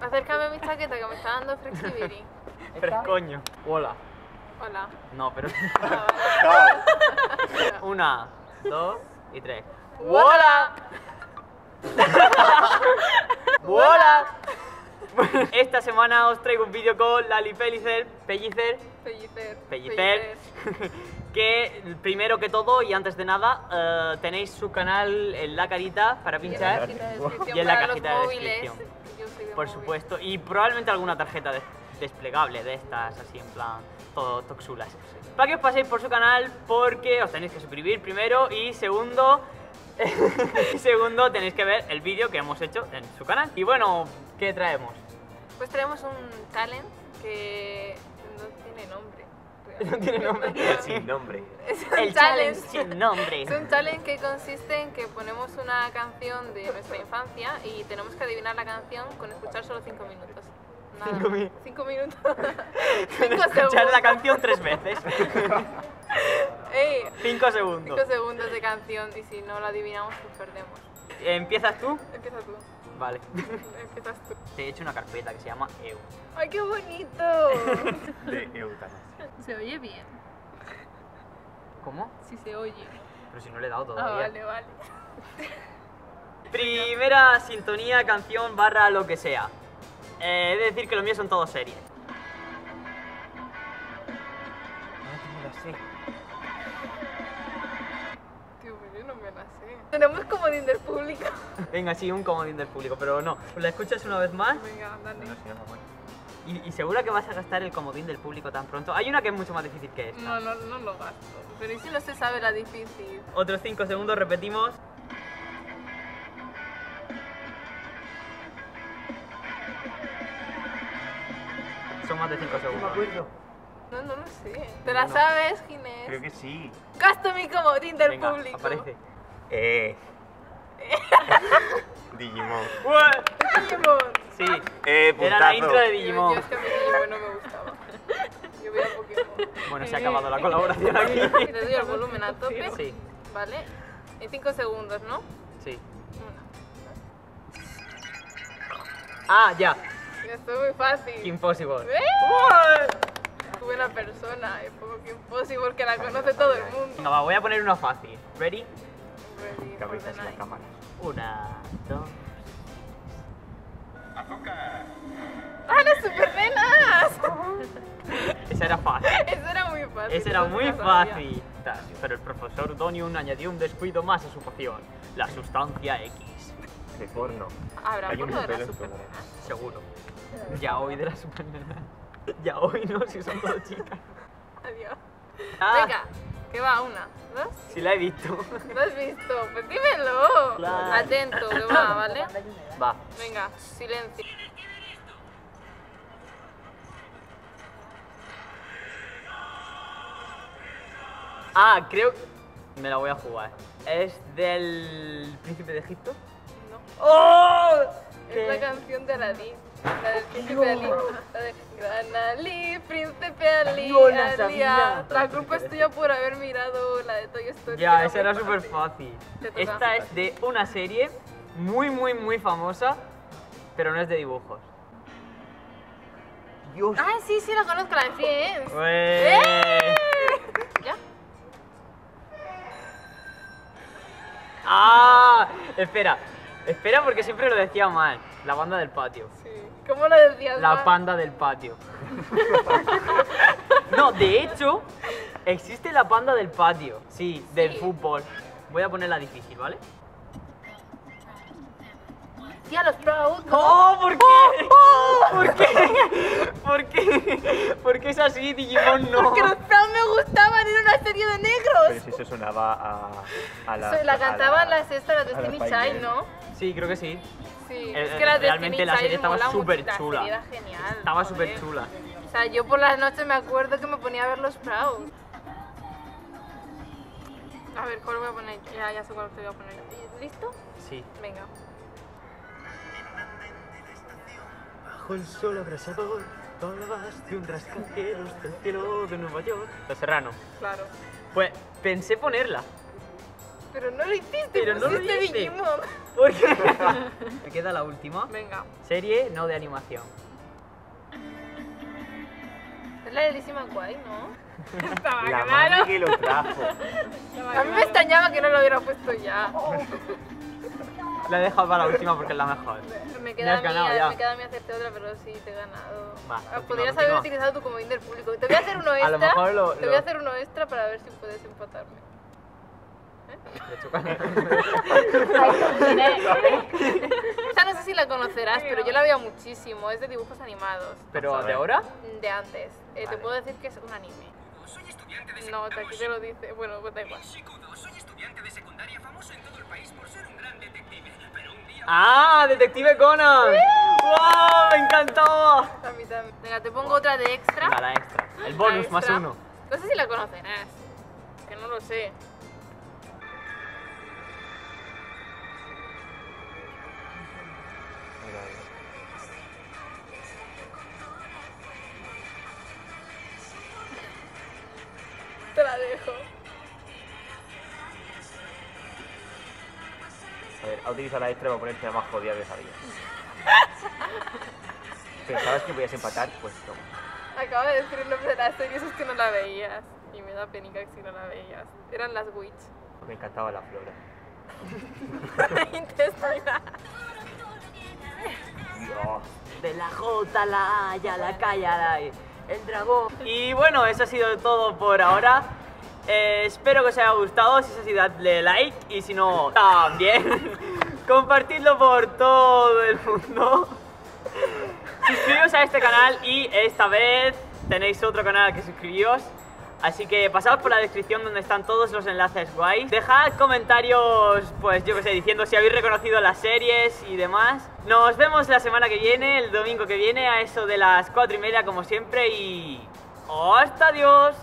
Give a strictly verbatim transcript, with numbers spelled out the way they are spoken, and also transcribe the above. Acércame a mi chaqueta que me está dando fresquibiri. Frescoño. Hola. Hola. No, pero... Ah, vale. Una, dos y tres. ¡Hola! ¡Hola! Esta semana os traigo un vídeo con Lali Pellicer, Pellicer, Pellicer, Pellicer, Pellicer. Que primero que todo y antes de nada uh, tenéis su canal en la carita para pinchar y en la cajita de descripción, para los móviles. Yo soy de por supuesto, móvil. Y probablemente alguna tarjeta de desplegable de estas, así en plan, todo toxulas. Para que os paséis por su canal porque os tenéis que suscribir primero y segundo, segundo tenéis que ver el vídeo que hemos hecho en su canal. Y bueno, ¿qué traemos? Pues traemos un talent que no tiene nombre. No tiene nombre. El sin nombre. Es un el challenge. challenge sin nombre. Es un challenge que consiste en que ponemos una canción de nuestra infancia y tenemos que adivinar la canción con escuchar solo cinco minutos. Nada. Cinco, mi... cinco minutos. Cinco escuchar segundos. La canción tres veces. Ey, cinco segundos. Cinco segundos de canción y si no la adivinamos pues perdemos. ¿Empiezas tú? Empiezas tú. Vale. Empiezas tú. Te he hecho una carpeta que se llama E U. ¡Ay, qué bonito! De eutanasia. ¿Se oye bien? ¿Cómo? Si se oye. Pero si no le he dado todavía. Ah, vale, vale. Primera sintonía, canción, barra, lo que sea. Eh, he de decir que lo mío son todos series. Ah, no me la sé. Tío, yo no me la sé. Tenemos comodín del público. Venga, sí, un comodín del público, pero no. ¿La escuchas una vez más? Venga, dale. No, no, si no, no. Y, y segura que vas a gastar el comodín del público tan pronto. Hay una que es mucho más difícil que esta. No, no, no lo gasto. Pero ¿y si no se sabe la difícil? Otros cinco segundos, repetimos. Son más de cinco segundos. No me acuerdo. No, no lo sé. ¿Te la no, no. sabes, Ginés? Creo que sí. Gasto mi comodín del Venga, público. Aparece. Eh. Digimon. What? Digimon. Sí, eh, era la intro de Digimon. Yo, yo es que a mí Digimon no me gustaba. Yo veía Pokémon. Bueno, se ha acabado la colaboración aquí. Te doy el volumen a tope. Sí. Vale. En cinco segundos, ¿no? Sí. Una. Ah, ya. Esto es muy fácil. Impossible. ¿Eh? Qué buena persona. Es poco que Impossible, que la conoce todo el mundo. Venga, va, voy a poner una fácil. ¿Ready? Ready. Cabeza en la cámara. Una, dos. ¡Azúcar! ¡Ah, las Supernenas! Esa era fácil. Esa era muy fácil. Esa era muy fácil. Pero el profesor Donium añadió un descuido más a su poción. La sustancia X. De porno. ¿Habrá porno de las Supernenas? Seguro. Ya hoy de las Supernenas. Ya hoy no, si son todas chicas. Adiós. Ah. Venga, que va, una, dos. Sí la he visto. ¿Lo has visto? Pues dímelo. Claro. Atento, que va, ¿vale? Va. Venga, silencio. Ah, creo que me la voy a jugar. ¿Es del Príncipe de Egipto? No. ¡Oh! ¿Qué? Es la canción de Aladdin. La del Príncipe Ali. La de Gran Ali, Príncipe Ali, no la sabía. La culpa es tuya por haber mirado la de Toy Story. Ya, esa era súper fácil. Esta es de una serie muy, muy, muy famosa, pero no es de dibujos. Dios. Ah, sí, sí, la conozco, la de Friends. ¡Eh! ¿Ya? ¡Ah! Espera, espera porque siempre lo decía mal. La banda del patio. Sí. ¿Cómo lo decías? La panda del patio. No, de hecho, existe la panda del patio. Sí, sí, del fútbol. Voy a ponerla difícil, ¿vale? Tía, los Proud. ¡Oh! ¿Por qué? Oh, oh. ¿Por qué? ¿Por qué? ¿Por qué es así, Digimon? No. Porque los Proud me gustaban, era una serie de negros. Pero si eso sonaba a, a la... So, la cantaban las estas, las Destiny's Child, ¿no? Sí, creo que sí. Sí, el, es que la realmente la serie estaba súper chula. Era genial. Estaba súper chula. O sea, yo por las noches me acuerdo que me ponía a ver los Proud. A ver, ¿cuál voy a poner? Ya, ya sé cuál te voy a poner. ¿Listo? Sí. Venga. Bajo el sol abrasador, todas de un rascacielos del cielo de Nueva York. Los Serrano. Claro. Pues pensé ponerla. Pero no lo hiciste, pero no lo hice. Digimon. ¿Por qué? Me queda la última. Venga. Serie no de animación. Es la de Lizzie McGuire, ¿no? Estaba la claro. Que lo trajo. A mí me extrañaba que no lo hubiera puesto ya. Oh. La he dejado para la última porque es la mejor. Me queda, me a, mí, ganado, ya. Me queda a mí hacerte otra, pero sí, te he ganado. Va, podrías última, haber última. utilizado tu comodín del público. Te voy a hacer uno extra. A lo mejor lo, te lo... voy a hacer uno extra para ver si puedes empatarme. Esta no sé si la conocerás, pero yo la veía muchísimo. Es de dibujos animados. ¿Pero de ahora? De antes. Eh, vale. Te puedo decir que es un anime. Soy estudiante de no, aquí te lo dice. Bueno, pues da igual. Soy estudiante de secundaria famoso en todo el país por ser un gran detective, pero un día... ¡Ah! ¡Detective Conan! ¡Sí! ¡Wow! ¡Me encantó! A mí también. Venga, te pongo otra de extra. Venga, la extra. El bonus extra. Más uno. No sé si la conocerás. Que no lo sé. Te la dejo. A ver, ha utilizado la extra para ponerte la más jodida que sabía. ¿Pensabas que podías empatar? Pues toma. Acabo de decir el nombre de la serie, eso es que no la veías. Y me da penica que si no la veías. Eran las Witch. Me encantaba la flora. Intestina. Dios. De la J, la A, ya la K, ya la E. El dragón. Y bueno, eso ha sido todo por ahora. Eh, espero que os haya gustado. Si es así, dadle like. Y si no, también. Compartidlo por todo el mundo. Suscribíos a este canal. Y esta vez tenéis otro canal que suscribíos. Así que pasad por la descripción donde están todos los enlaces guays. Dejad comentarios, pues yo que sé, diciendo si habéis reconocido las series y demás. Nos vemos la semana que viene, el domingo que viene, a eso de las cuatro y media como siempre y... ¡hasta Dios!